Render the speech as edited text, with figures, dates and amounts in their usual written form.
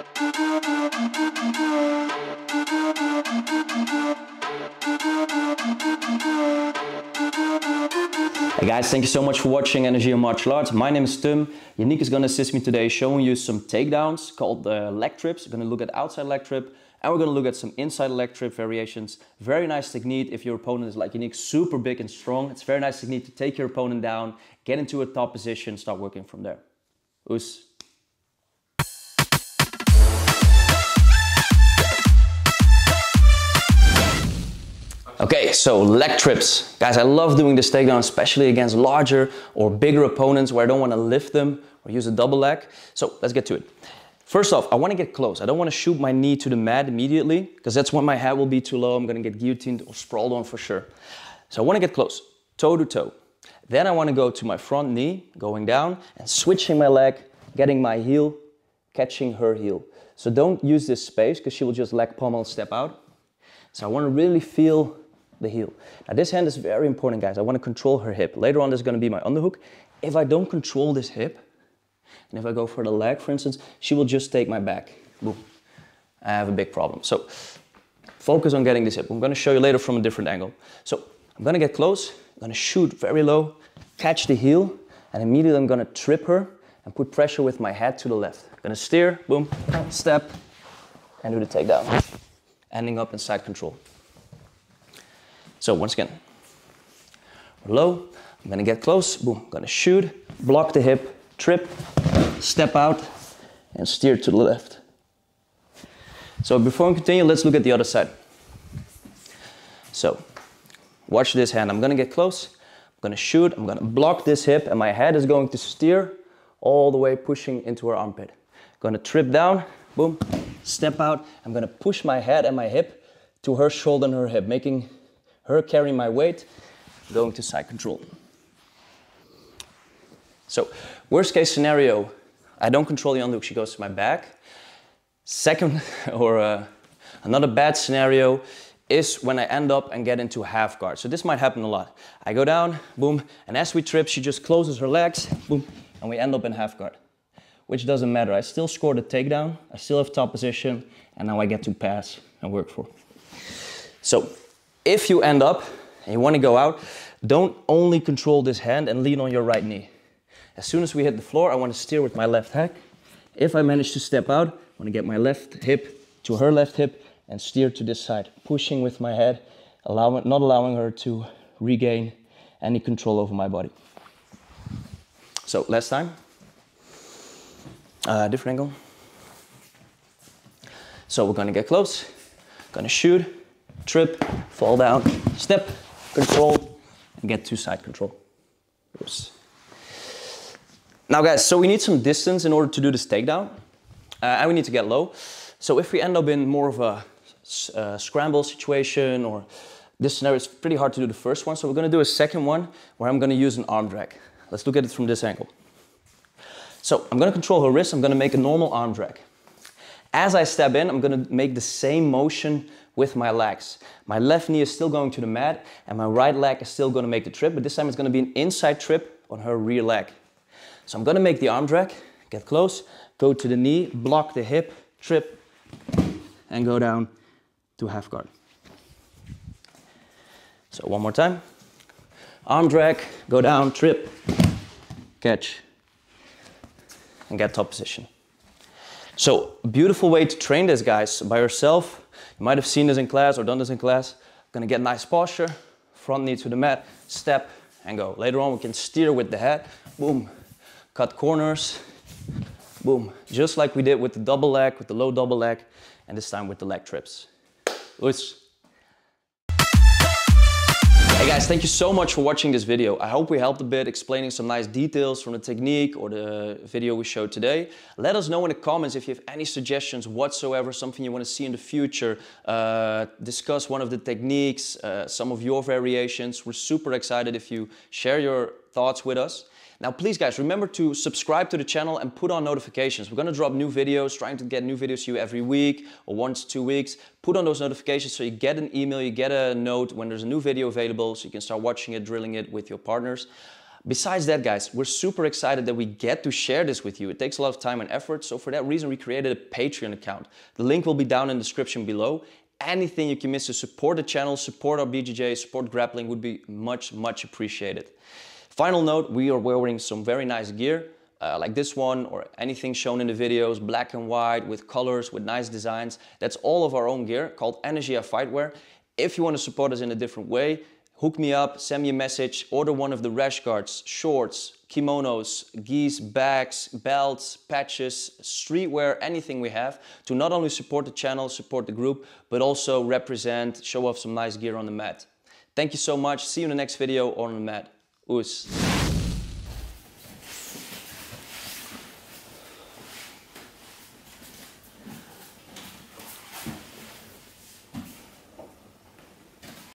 Hey guys, thank you so much for watching Energia Martial Arts. My name is Tim. Yannick is going to assist me today, showing you some takedowns called the leg trips. We're going to look at outside leg trip, and we're going to look at some inside leg trip variations. Very nice technique if your opponent is like Yannick, super big and strong. It's a very nice technique to take your opponent down, get into a top position, start working from there. Oes. Okay, so leg trips. Guys, I love doing this takedown, especially against larger or bigger opponents where I don't want to lift them or use a double leg. So let's get to it. First off, I want to get close. I don't want to shoot my knee to the mat immediately because that's when my head will be too low. I'm going to get guillotined or sprawled on for sure. So I want to get close, toe to toe. Then I want to go to my front knee, going down and switching my leg, getting my heel, catching her heel. So don't use this space because she will just leg pommel, step out. So I want to really feel the heel. Now this hand is very important, guys. I want to control her hip. Later on, there's going to be my underhook. If I don't control this hip, and if I go for the leg, for instance, she will just take my back. Boom. I have a big problem. So focus on getting this hip. I'm going to show you later from a different angle. So I'm going to get close. I'm going to shoot very low, catch the heel, and immediately I'm going to trip her and put pressure with my head to the left. I'm going to steer, boom, step, and do the takedown. Ending up in side control. So once again, low, I'm going to get close, boom, I'm going to shoot, block the hip, trip, step out, and steer to the left. So before we continue, let's look at the other side. So watch this hand, I'm going to get close, I'm going to shoot, I'm going to block this hip, and my head is going to steer all the way pushing into her armpit. I'm going to trip down, boom, step out, I'm going to push my head and my hip to her shoulder and her hip, making her carry my weight, going to side control. So worst case scenario, I don't control the underhook, she goes to my back. Second, or another bad scenario is when I end up and get into half guard. So this might happen a lot. I go down, boom, and as we trip, she just closes her legs, boom, and we end up in half guard, which doesn't matter. I still scored a takedown, I still have top position, and now I get to pass and work for. So if you end up and you want to go out, don't only control this hand and lean on your right knee. As soon as we hit the floor, I want to steer with my left hand. If I manage to step out, I want to get my left hip to her left hip and steer to this side, pushing with my head, not allowing her to regain any control over my body. So last time, different angle. So we're going to get close, going to shoot, trip, fall down, step, control, and get to side control. Oops. Now guys, so we need some distance in order to do this takedown, and we need to get low. So if we end up in more of a scramble situation or this scenario, it's pretty hard to do the first one. So we're going to do a second one where I'm going to use an arm drag. Let's look at it from this angle. So I'm going to control her wrist. I'm going to make a normal arm drag. As I step in, I'm going to make the same motion with my legs. My left knee is still going to the mat and my right leg is still going to make the trip, but this time it's going to be an inside trip on her rear leg. So I'm going to make the arm drag, get close, go to the knee, block the hip, trip, and go down to half guard. So one more time. Arm drag, go down, trip, catch, and get top position. So beautiful way to train this, guys, by yourself. You might have seen this in class or done this in class. Gonna get nice posture, front knee to the mat, step and go. Later on we can steer with the head, boom, cut corners, boom. Just like we did with the double leg, with the low double leg, and this time with the leg trips. Oes. Hey guys, thank you so much for watching this video. I hope we helped a bit explaining some nice details from the technique or the video we showed today. Let us know in the comments if you have any suggestions whatsoever, something you want to see in the future. Discuss one of the techniques, some of your variations. We're super excited if you share your thoughts with us. Now please guys, remember to subscribe to the channel and put on notifications. We're going to drop new videos, trying to get new videos to you every week or once 2 weeks. Put on those notifications so you get an email, you get a note when there's a new video available so you can start watching it, drilling it with your partners. Besides that, guys, we're super excited that we get to share this with you. It takes a lot of time and effort, so for that reason, we created a Patreon account. The link will be down in the description below. Anything you can miss to support the channel, support our BJJ, support grappling would be much, much appreciated. Final note, we are wearing some very nice gear, like this one or anything shown in the videos, black and white, with colors, with nice designs. That's all of our own gear called Energia Fightwear. If you want to support us in a different way, hook me up, send me a message, order one of the rash guards, shorts, kimonos, gis, bags, belts, patches, streetwear, anything we have to not only support the channel, support the group, but also represent, show off some nice gear on the mat. Thank you so much. See you in the next video or on the mat. Oes.